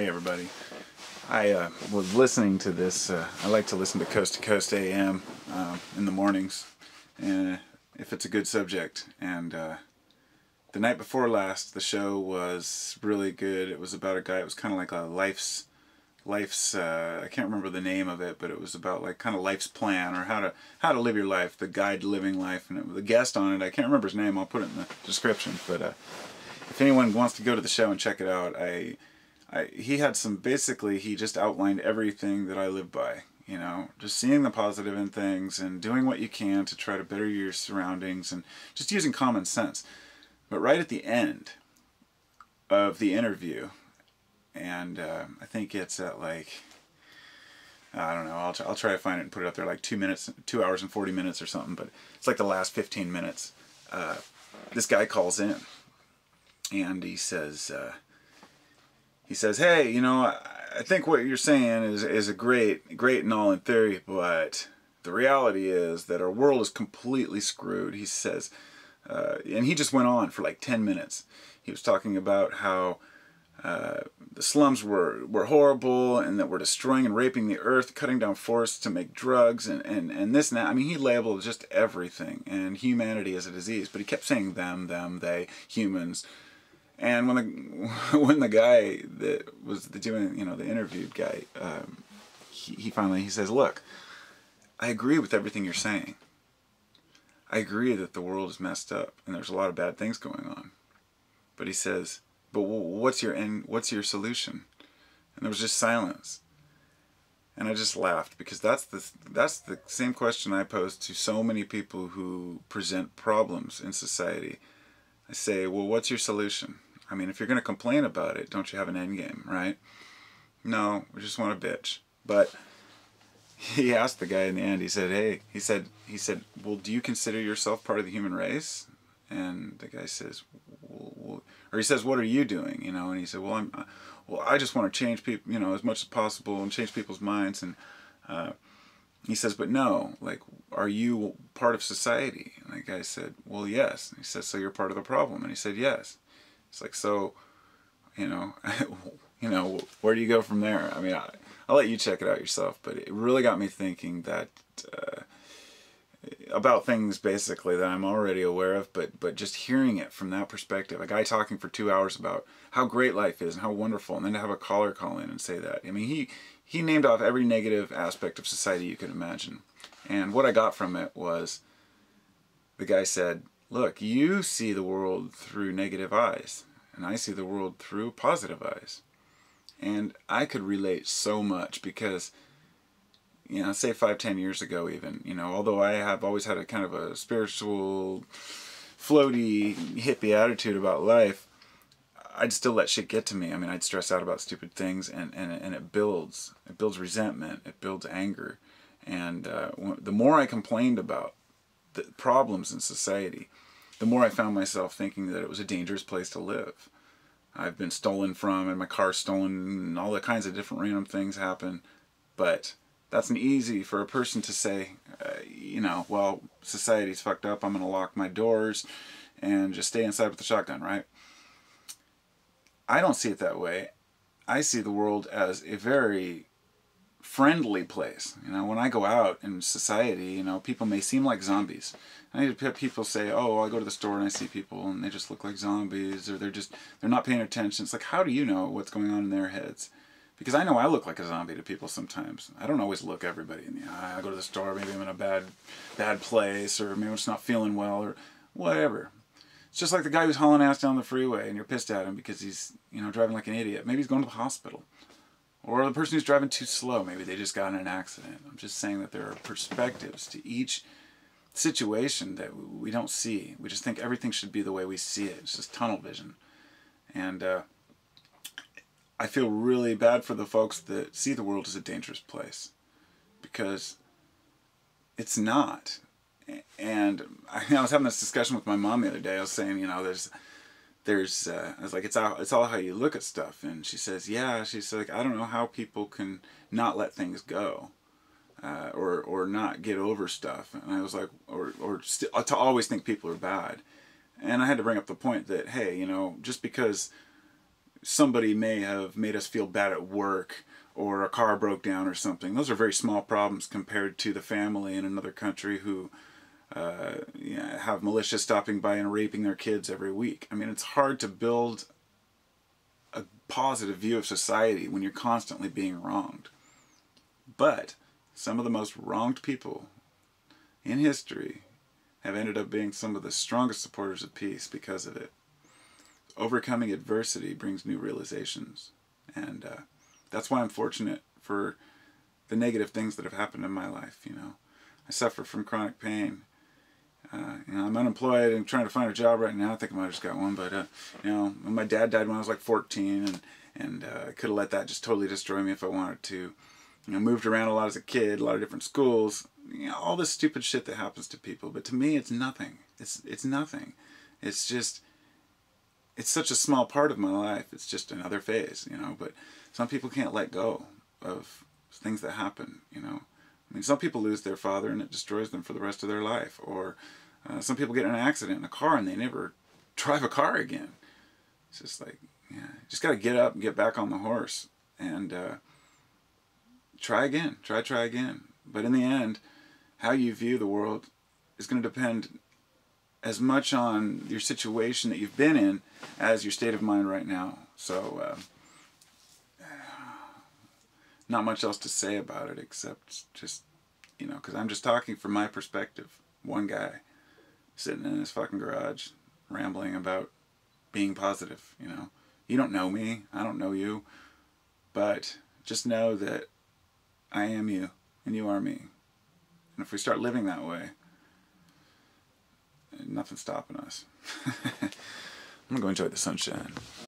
Hey everybody, I was listening to this, I like to listen to Coast AM in the mornings, if it's a good subject, and the night before last the show was really good. It was about a guy, it was kind of like a life's I can't remember the name of it, but it was about like kind of life's plan, or how to live your life, the guide to living life, and it, the guest on it, I can't remember his name, I'll put it in the description, but if anyone wants to go to the show and check it out, he had some, basically he just outlined everything that I live by, you know, just seeing the positive in things and doing what you can to try to better your surroundings and just using common sense. But right at the end of the interview, and I think it's at like, I don't know, I'll try to find it and put it up there, like 2 hours and 40 minutes or something, but it's like the last 15 minutes, this guy calls in and he says, hey, you know, I think what you're saying is a great and all in theory, but the reality is that our world is completely screwed. He says, and he just went on for like 10 minutes. He was talking about how the slums were horrible, and that we're destroying and raping the earth, cutting down forests to make drugs, and this and that. I mean, he labeled just everything, and humanity is a disease, but he kept saying them, they, humans. And when the guy that was doing, you know, the interviewed guy, he finally says, look, I agree with everything you're saying. I agree that the world is messed up and there's a lot of bad things going on. But he says, but what's your solution? And there was just silence. And I just laughed, because that's the same question I pose to so many people who present problems in society. I say, well, what's your solution? I mean, if you're going to complain about it, don't you have an end game, right? No, we just want to bitch. But he asked the guy in the end, he said, hey, he said, well, do you consider yourself part of the human race? And the guy says, well, or he says, what are you doing? You know, and he said, well, I just want to change people, you know, as much as possible, and change people's minds. And he says, but no, like, are you part of society? And the guy said, well, yes. And he says, so you're part of the problem? And he said, yes. It's like, so, you know, where do you go from there? I mean, I'll let you check it out yourself, but it really got me thinking that about things basically that I'm already aware of, but just hearing it from that perspective, a guy talking for 2 hours about how great life is and how wonderful, and then to have a caller call in and say that. I mean, he named off every negative aspect of society you could imagine. And what I got from it was, the guy said, look, you see the world through negative eyes, and I see the world through positive eyes. And I could relate so much, because, you know, say 5-10 years ago even, you know, although I have always had a kind of a spiritual, floaty, hippie attitude about life, I'd still let shit get to me. I mean, I'd stress out about stupid things, and it builds resentment, it builds anger. And the more I complained about the problems in society, the more I found myself thinking that it was a dangerous place to live. I've been stolen from, and my car's stolen, and all the kinds of different random things happen. But that's an easy for a person to say, you know, well, society's fucked up, I'm going to lock my doors and just stay inside with a shotgun, right? I don't see it that way. I see the world as a very friendly place. You know, when I go out in society, you know, people may seem like zombies. I hear people say, oh, I go to the store and I see people and they just look like zombies, or they're not paying attention. It's like, how do you know what's going on in their heads? Because I know I look like a zombie to people sometimes. I don't always look everybody in the eye. I go to the store, maybe I'm in a bad place, or maybe I'm just not feeling well, or whatever. It's just like the guy who's hauling ass down the freeway and you're pissed at him because he's, you know, driving like an idiot. Maybe he's going to the hospital. Or the person who's driving too slow, maybe they just got in an accident. I'm just saying that there are perspectives to each situation that we don't see. We just think everything should be the way we see it. It's just tunnel vision. And I feel really bad for the folks that see the world as a dangerous place, because it's not. And I was having this discussion with my mom the other day. I was saying, you know, I was like, it's all how you look at stuff. And she says, yeah, she's like, I don't know how people can not let things go, or not get over stuff. And I was like, to always think people are bad. And I had to bring up the point that, hey, you know, just because somebody may have made us feel bad at work, or a car broke down or something. Those are very small problems compared to the family in another country who have militia stopping by and raping their kids every week. I mean, it's hard to build a positive view of society when you're constantly being wronged. But some of the most wronged people in history have ended up being some of the strongest supporters of peace because of it. Overcoming adversity brings new realizations, and that's why I'm fortunate for the negative things that have happened in my life. You know, I suffer from chronic pain. I'm unemployed and trying to find a job right now. I think I might have just got one, but my dad died when I was like 14, and I could have let that just totally destroy me if I wanted to. You know, moved around a lot as a kid, a lot of different schools, you know, all this stupid shit that happens to people. But to me, it's nothing. It's nothing. It's just, it's such a small part of my life. It's just another phase, you know. But some people can't let go of things that happen, you know. I mean, some people lose their father and it destroys them for the rest of their life. Or some people get in an accident in a car and they never drive a car again. It's just like, yeah, just got to get up and get back on the horse and try again, try again. But in the end, how you view the world is going to depend as much on your situation that you've been in as your state of mind right now. So not much else to say about it except just, you know, because I'm just talking from my perspective. One guy sitting in his fucking garage rambling about being positive, you know. You don't know me, I don't know you, but just know that I am you and you are me. And if we start living that way, nothing's stopping us. I'm going to enjoy the sunshine.